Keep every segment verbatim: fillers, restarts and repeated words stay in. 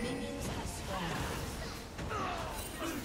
Minions have spawned.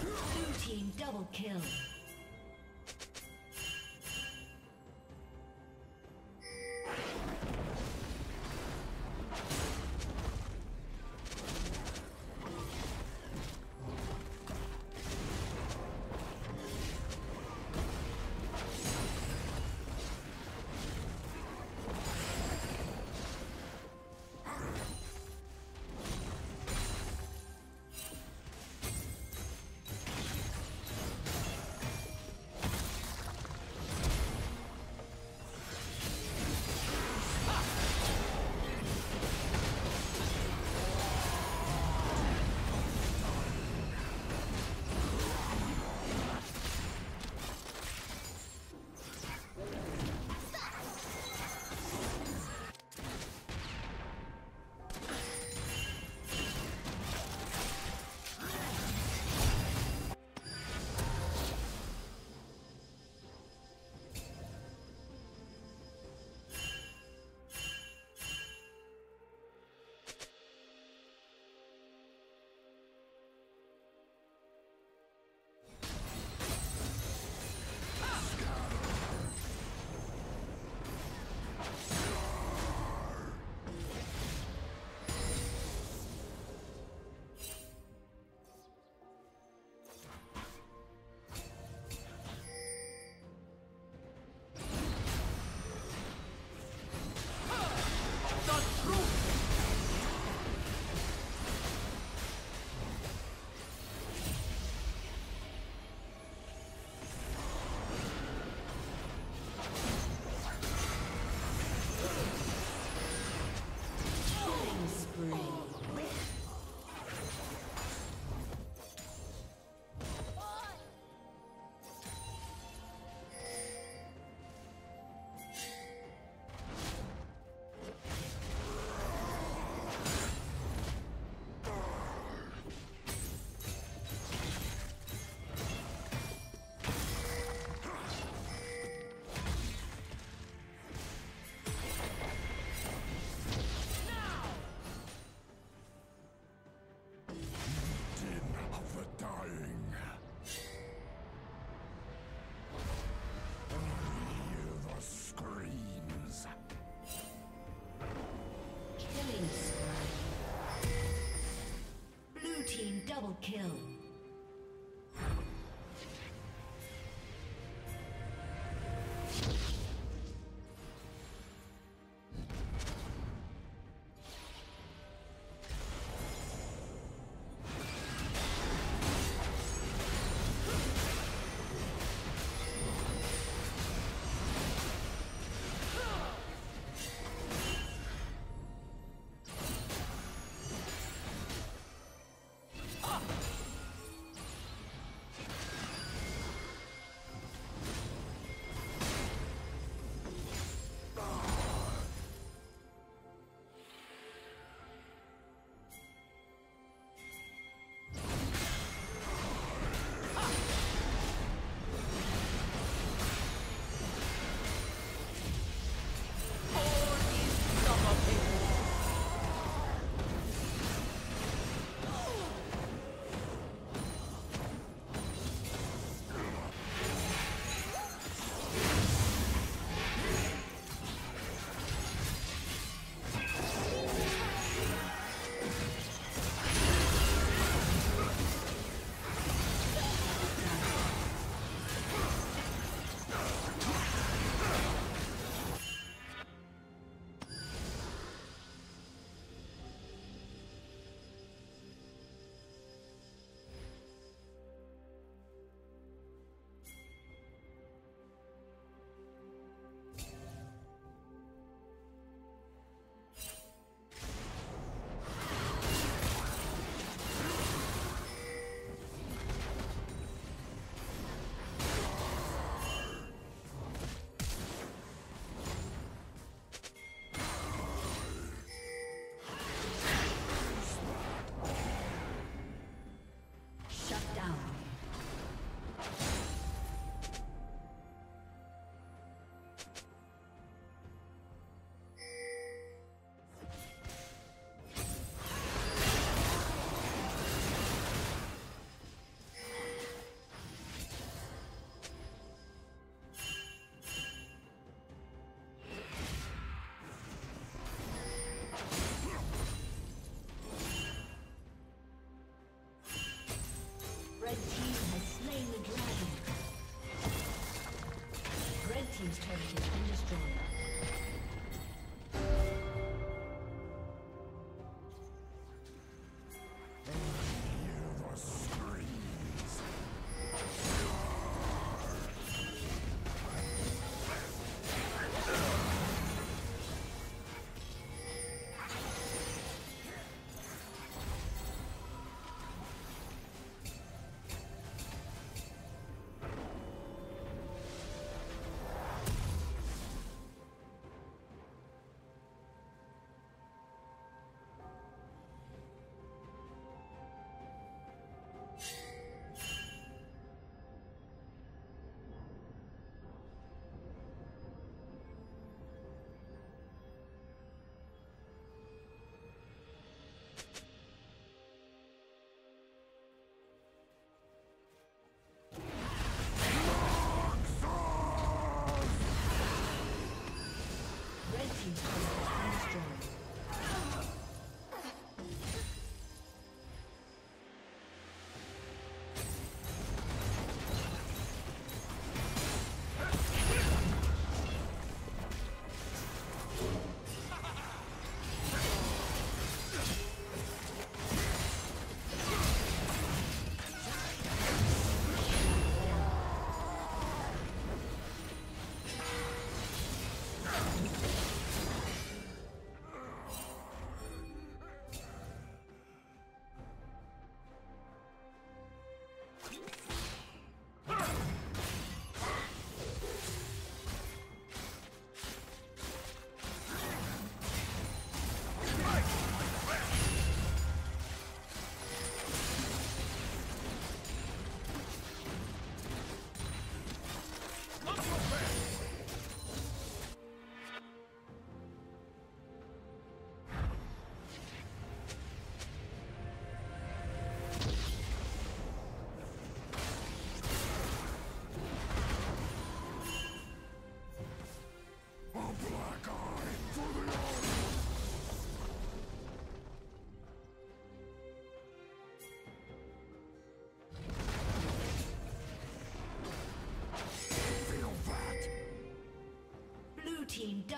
Blue team double kill.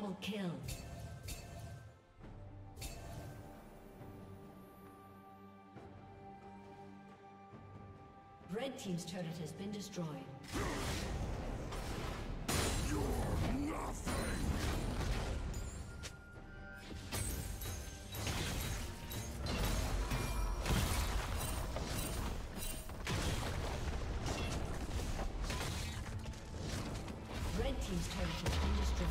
Double kill. Red team's turret has been destroyed. You're nothing! Red team's turret has been destroyed.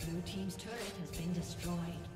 Blue team's turret has been destroyed.